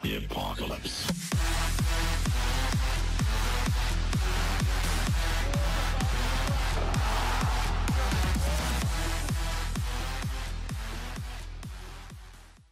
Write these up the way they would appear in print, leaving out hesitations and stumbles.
The apocalypse.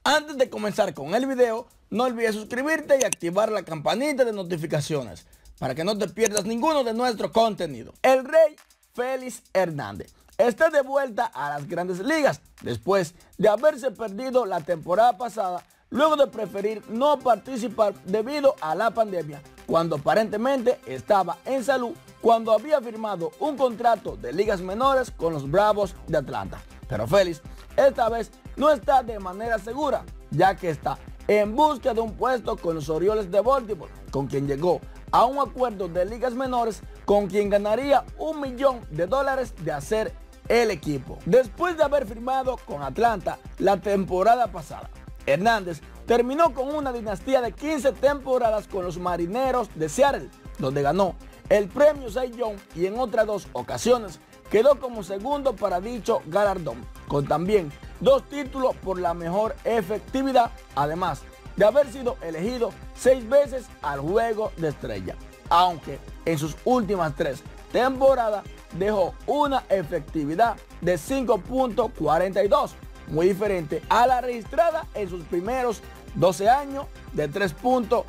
Antes de comenzar con el video, no olvides suscribirte y activar la campanita de notificaciones para que no te pierdas ninguno de nuestro contenido. El rey Félix Hernández está de vuelta a las grandes ligas después de haberse perdido la temporada pasada luego de preferir no participar debido a la pandemia, cuando aparentemente estaba en salud cuando había firmado un contrato de ligas menores con los Bravos de Atlanta. Pero Félix esta vez no está de manera segura, ya que está en busca de un puesto con los Orioles de Baltimore, con quien llegó a un acuerdo de ligas menores, con quien ganaría $1 millón de hacer el equipo. Después de haber firmado con Atlanta la temporada pasada, Hernández terminó con una dinastía de 15 temporadas con los Marineros de Seattle, donde ganó el premio Cy Young y en otras dos ocasiones quedó como segundo para dicho galardón, con también 2 títulos por la mejor efectividad, además de haber sido elegido 6 veces al Juego de Estrella, aunque en sus últimas 3 temporadas dejó una efectividad de 5.42, muy diferente a la registrada en sus primeros 12 años de 3.16.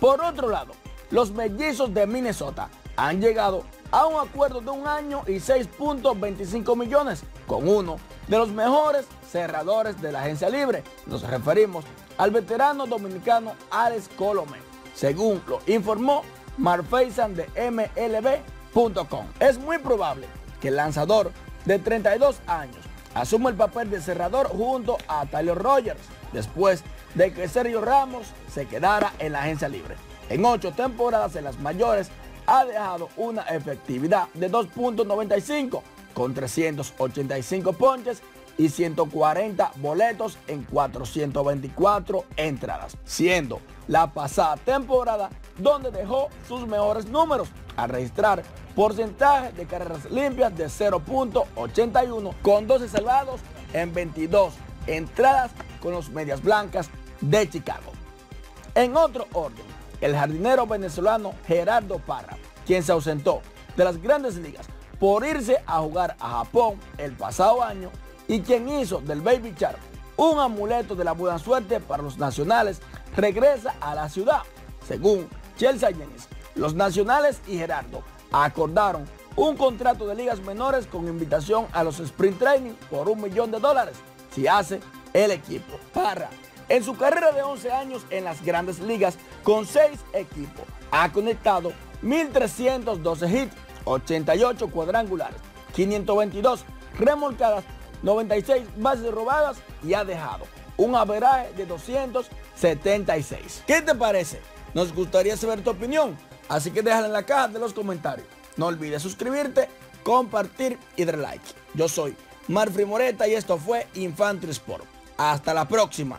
Por otro lado, los mellizos de Minnesota han llegado a un acuerdo de 1 año y 6.25 millones con uno de los mejores cerradores de la agencia libre. Nos referimos al veterano dominicano Alex Colomé, según lo informó Marfey Sand de MLB.com. Es muy probable que el lanzador de 32 años asuma el papel de cerrador junto a Taylor Rogers, después de que Sergio Ramos se quedara en la agencia libre. En 8 temporadas en las mayores ha dejado una efectividad de 2.95, con 385 ponches y 140 boletos en 424 entradas, siendo la pasada temporada donde dejó sus mejores números al registrar porcentaje de carreras limpias de 0.81 con 12 salvados en 22 entradas con los Medias Blancas de Chicago. En otro orden, el jardinero venezolano Gerardo Parra, quien se ausentó de las grandes ligas por irse a jugar a Japón el pasado año y quien hizo del Baby Shark un amuleto de la buena suerte para los nacionales, regresa a la ciudad. Según Chelsea Jennings, los nacionales y Gerardo acordaron un contrato de ligas menores con invitación a los sprint training por $1 millón si hace el equipo. Parra, en su carrera de 11 años en las grandes ligas con 6 equipos, ha conectado 1.312 hits, 88 cuadrangulares, 522 remolcadas, 96 bases robadas y ha dejado un averaje de 276. ¿Qué te parece? Nos gustaría saber tu opinión, así que déjala en la caja de los comentarios. No olvides suscribirte, compartir y dar like. Yo soy Marfri Moreta y esto fue Infantry Sport. Hasta la próxima.